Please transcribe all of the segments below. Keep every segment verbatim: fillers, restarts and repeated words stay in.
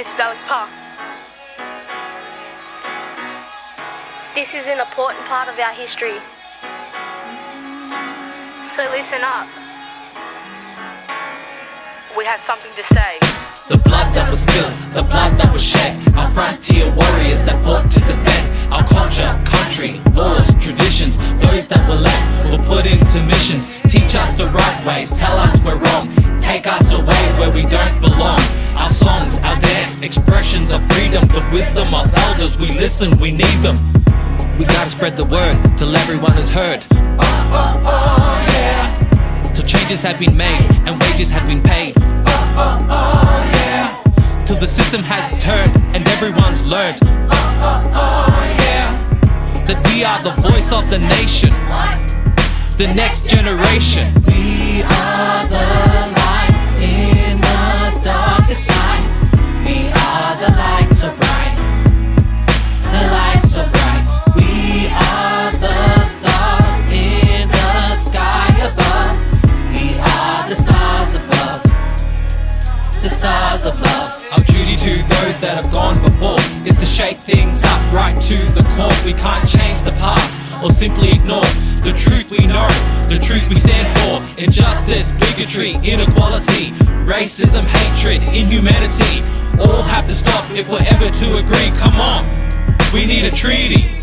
This is Alex Park. This is an important part of our history. So listen up. We have something to say. The blood that was spilled, the blood that was shed, our frontier warriors that fought to defend our culture, country, laws, traditions. Those that were left were put into missions. Teach us the right ways, tell us we're wrong, take us away where we don't belong. Our songs, our dance, expressions of freedom, the wisdom of elders, we listen, we need them. We gotta spread the word till everyone is heard. Oh, oh, oh, yeah. Till changes have been made and wages have been paid. Oh, oh, oh, yeah. Till the system has turned and everyone's learned. Oh, oh, oh, yeah. That we are the voice of the nation, the next generation. We are the light in the darkest night. We are the light so bright. The light so bright. We are the stars in the sky above. We are the stars above. The stars of love. Our duty to those that have gone before is to shake things up right to the core. We can't change the past or simply ignore the truth we know, the truth we stand for. Injustice, bigotry, inequality, racism, hatred, inhumanity. All have to stop if we're ever to agree. Come on, we need a treaty.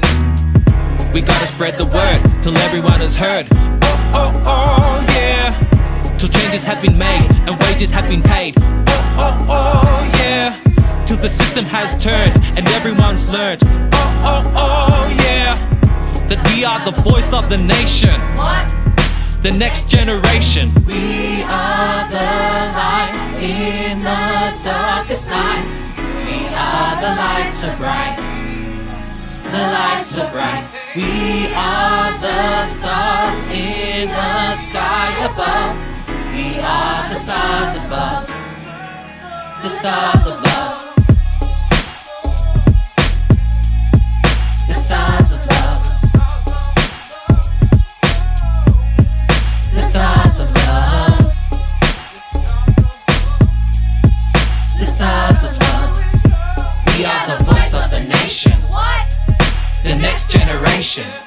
We gotta spread the word till everyone is heard. Oh, oh, oh, yeah. Till changes have been made and wages have been paid. Oh, oh, oh, yeah. Till the system has turned and everyone's learned. Oh, oh, oh, yeah. That we are the voice of the nation, what? The next generation. We are the light in the darkest night. We are the light so bright, the light so bright. We are the stars in the sky above. We are the stars above, the stars above. The next generation.